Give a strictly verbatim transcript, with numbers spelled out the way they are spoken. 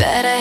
that I